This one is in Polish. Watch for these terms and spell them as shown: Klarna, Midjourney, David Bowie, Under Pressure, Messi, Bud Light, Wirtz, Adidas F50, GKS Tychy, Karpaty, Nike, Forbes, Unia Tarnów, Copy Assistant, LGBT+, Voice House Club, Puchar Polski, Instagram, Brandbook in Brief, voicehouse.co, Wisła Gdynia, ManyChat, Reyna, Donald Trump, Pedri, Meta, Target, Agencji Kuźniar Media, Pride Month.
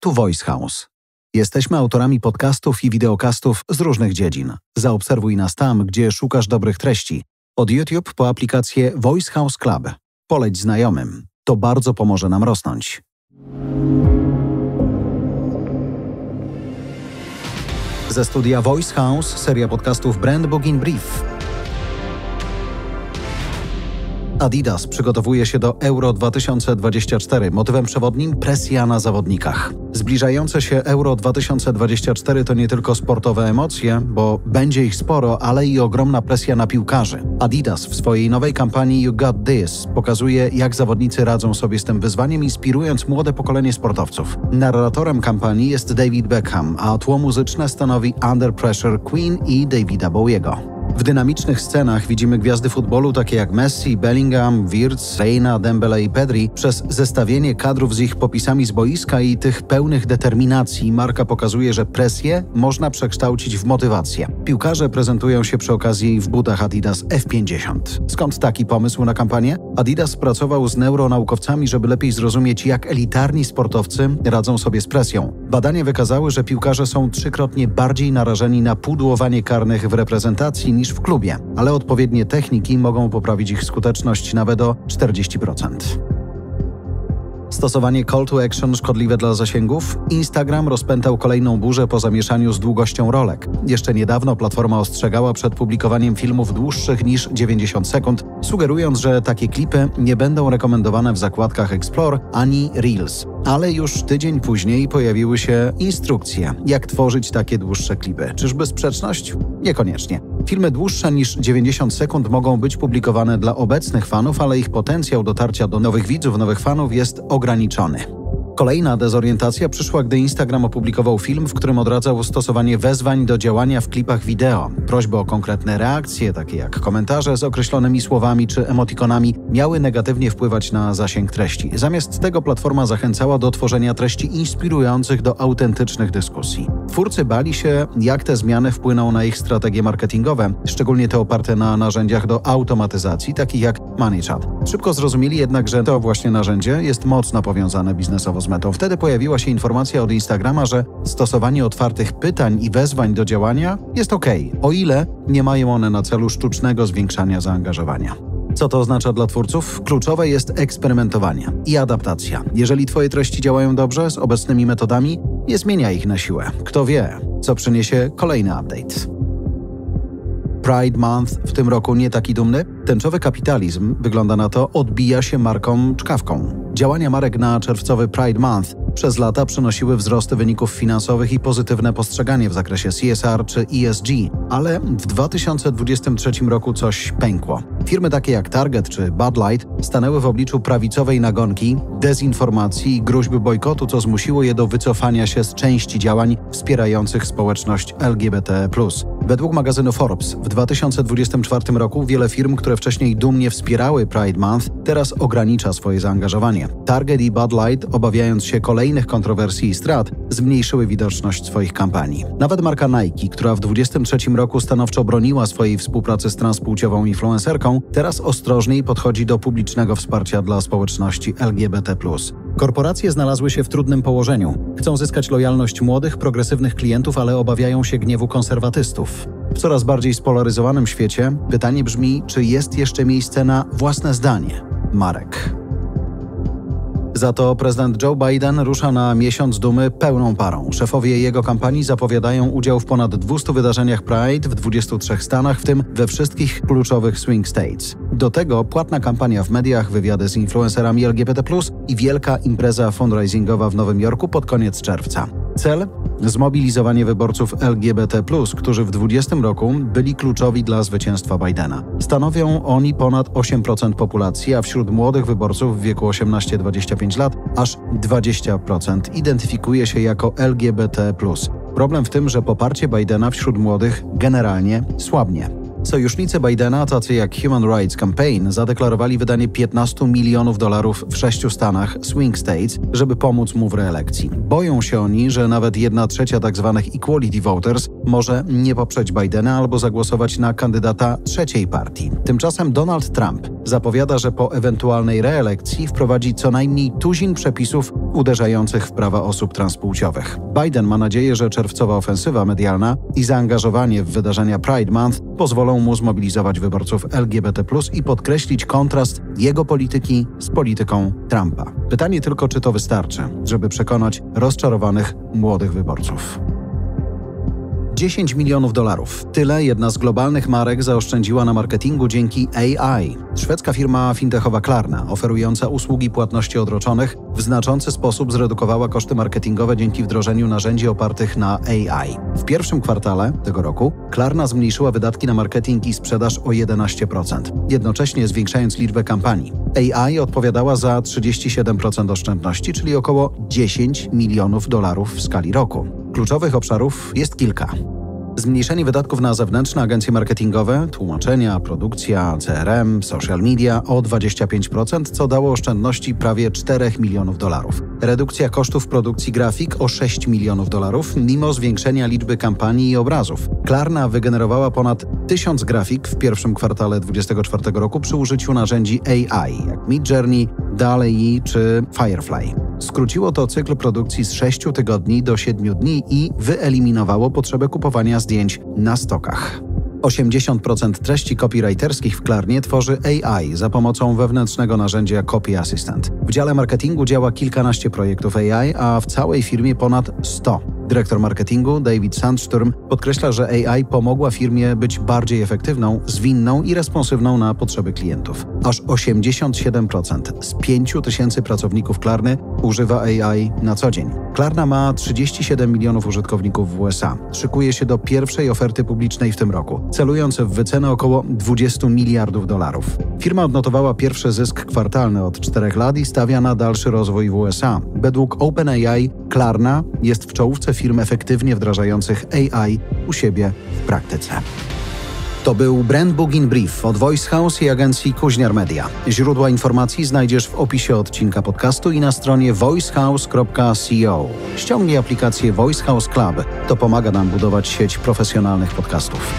Tu Voice House. Jesteśmy autorami podcastów i wideokastów z różnych dziedzin. Zaobserwuj nas tam, gdzie szukasz dobrych treści. Od YouTube po aplikację Voice House Club. Poleć znajomym. To bardzo pomoże nam rosnąć. Ze studia Voice House seria podcastów Brandbook in Brief. Adidas przygotowuje się do Euro 2024, motywem przewodnim presja na zawodnikach. Zbliżające się Euro 2024 to nie tylko sportowe emocje, bo będzie ich sporo, ale i ogromna presja na piłkarzy. Adidas w swojej nowej kampanii You Got This pokazuje, jak zawodnicy radzą sobie z tym wyzwaniem, inspirując młode pokolenie sportowców. Narratorem kampanii jest David Beckham, a tło muzyczne stanowi Under Pressure Queen i Davida Bowiego. W dynamicznych scenach widzimy gwiazdy futbolu takie jak Messi, Bellingham, Wirtz, Reyna, Dembele i Pedri. Przez zestawienie kadrów z ich popisami z boiska i tych pełnych determinacji marka pokazuje, że presję można przekształcić w motywację. Piłkarze prezentują się przy okazji w butach Adidas F50. Skąd taki pomysł na kampanię? Adidas pracował z neuronaukowcami, żeby lepiej zrozumieć, jak elitarni sportowcy radzą sobie z presją. Badania wykazały, że piłkarze są trzykrotnie bardziej narażeni na pudłowanie karnych w reprezentacji niż w klubie, ale odpowiednie techniki mogą poprawić ich skuteczność nawet o 40%. Stosowanie call to action szkodliwe dla zasięgów? Instagram rozpętał kolejną burzę po zamieszaniu z długością rolek. Jeszcze niedawno platforma ostrzegała przed publikowaniem filmów dłuższych niż 90 sekund, sugerując, że takie klipy nie będą rekomendowane w zakładkach Explore ani Reels. Ale już tydzień później pojawiły się instrukcje, jak tworzyć takie dłuższe klipy. Czyżby sprzeczność? Niekoniecznie. Filmy dłuższe niż 90 sekund mogą być publikowane dla obecnych fanów, ale ich potencjał dotarcia do nowych widzów, nowych fanów jest ograniczony. Kolejna dezorientacja przyszła, gdy Instagram opublikował film, w którym odradzał stosowanie wezwań do działania w klipach wideo. Prośby o konkretne reakcje, takie jak komentarze z określonymi słowami czy emotikonami, miały negatywnie wpływać na zasięg treści. Zamiast tego platforma zachęcała do tworzenia treści inspirujących do autentycznych dyskusji. Twórcy bali się, jak te zmiany wpłyną na ich strategie marketingowe, szczególnie te oparte na narzędziach do automatyzacji, takich jak ManyChat. Szybko zrozumieli jednak, że to właśnie narzędzie jest mocno powiązane biznesowo z metą. Wtedy pojawiła się informacja od Instagrama, że stosowanie otwartych pytań i wezwań do działania jest ok, o ile nie mają one na celu sztucznego zwiększania zaangażowania. Co to oznacza dla twórców? Kluczowe jest eksperymentowanie i adaptacja. Jeżeli twoje treści działają dobrze z obecnymi metodami, nie zmieniaj ich na siłę. Kto wie, co przyniesie kolejny update. Pride Month w tym roku nie taki dumny? Tęczowy kapitalizm, wygląda na to, odbija się markom czkawką. Działania marek na czerwcowy Pride Month przez lata przynosiły wzrosty wyników finansowych i pozytywne postrzeganie w zakresie CSR czy ESG, ale w 2023 roku coś pękło. Firmy takie jak Target czy Bud Light stanęły w obliczu prawicowej nagonki, dezinformacji i groźby bojkotu, co zmusiło je do wycofania się z części działań wspierających społeczność LGBT+. Według magazynu Forbes w 2024 roku wiele firm, które wcześniej dumnie wspierały Pride Month, teraz ogranicza swoje zaangażowanie. Target i Bud Light, obawiając się kolejnych kontrowersji i strat, zmniejszyły widoczność swoich kampanii. Nawet marka Nike, która w 2023 roku stanowczo broniła swojej współpracy z transpłciową influencerką, teraz ostrożniej podchodzi do publicznego wsparcia dla społeczności LGBT+. Korporacje znalazły się w trudnym położeniu. Chcą zyskać lojalność młodych, progresywnych klientów, ale obawiają się gniewu konserwatystów. W coraz bardziej spolaryzowanym świecie pytanie brzmi, czy jest jeszcze miejsce na własne zdanie marek. Za to prezydent Joe Biden rusza na miesiąc dumy pełną parą. Szefowie jego kampanii zapowiadają udział w ponad 200 wydarzeniach Pride w 23 stanach, w tym we wszystkich kluczowych swing states. Do tego płatna kampania w mediach, wywiady z influencerami LGBT+, i wielka impreza fundraisingowa w Nowym Jorku pod koniec czerwca. Cel? Zmobilizowanie wyborców LGBT+, którzy w 2020 roku byli kluczowi dla zwycięstwa Bidena. Stanowią oni ponad 8% populacji, a wśród młodych wyborców w wieku 18-25 lat aż 20% identyfikuje się jako LGBT+. Problem w tym, że poparcie Bidena wśród młodych generalnie słabnie. Sojusznicy Bidena, tacy jak Human Rights Campaign, zadeklarowali wydanie $15 milionów w 6 stanach swing states, żeby pomóc mu w reelekcji. Boją się oni, że nawet 1/3 tzw. equality voters może nie poprzeć Bidena albo zagłosować na kandydata trzeciej partii. Tymczasem Donald Trump zapowiada, że po ewentualnej reelekcji wprowadzi co najmniej tuzin przepisów uderzających w prawa osób transpłciowych. Biden ma nadzieję, że czerwcowa ofensywa medialna i zaangażowanie w wydarzenia Pride Month pozwolą mu zmobilizować wyborców LGBT+, i podkreślić kontrast jego polityki z polityką Trumpa. Pytanie tylko, czy to wystarczy, żeby przekonać rozczarowanych młodych wyborców. $10 milionów. Tyle jedna z globalnych marek zaoszczędziła na marketingu dzięki AI. Szwedzka firma fintechowa Klarna, oferująca usługi płatności odroczonych, w znaczący sposób zredukowała koszty marketingowe dzięki wdrożeniu narzędzi opartych na AI. W pierwszym kwartale tego roku Klarna zmniejszyła wydatki na marketing i sprzedaż o 11%, jednocześnie zwiększając liczbę kampanii. AI odpowiadała za 37% oszczędności, czyli około $10 milionów w skali roku. Kluczowych obszarów jest kilka. Zmniejszenie wydatków na zewnętrzne agencje marketingowe, tłumaczenia, produkcja, CRM, social media o 25%, co dało oszczędności prawie $4 milionów. Redukcja kosztów produkcji grafik o $6 milionów, mimo zwiększenia liczby kampanii i obrazów. Klarna wygenerowała ponad 1000 grafik w pierwszym kwartale 2024 roku przy użyciu narzędzi AI, jak Midjourney, DALL-E czy Firefly. Skróciło to cykl produkcji z 6 tygodni do 7 dni i wyeliminowało potrzebę kupowania zdjęć na stokach. 80% treści copywriterskich w Klarnie tworzy AI za pomocą wewnętrznego narzędzia Copy Assistant. W dziale marketingu działa kilkanaście projektów AI, a w całej firmie ponad 100. Dyrektor marketingu David Sandsturm podkreśla, że AI pomogła firmie być bardziej efektywną, zwinną i responsywną na potrzeby klientów. Aż 87% z 5000 pracowników Klarny używa AI na co dzień. Klarna ma 37 milionów użytkowników w USA. Szykuje się do pierwszej oferty publicznej w tym roku, celując w wycenę około $20 miliardów. Firma odnotowała pierwszy zysk kwartalny od 4 lat i stawia na dalszy rozwój w USA. Według OpenAI Klarna jest w czołówce firm efektywnie wdrażających AI u siebie w praktyce. To był Brandbook in Brief od Voice House i agencji Kuźniar Media. Źródła informacji znajdziesz w opisie odcinka podcastu i na stronie voicehouse.co. Ściągnij aplikację Voice House Club. To pomaga nam budować sieć profesjonalnych podcastów.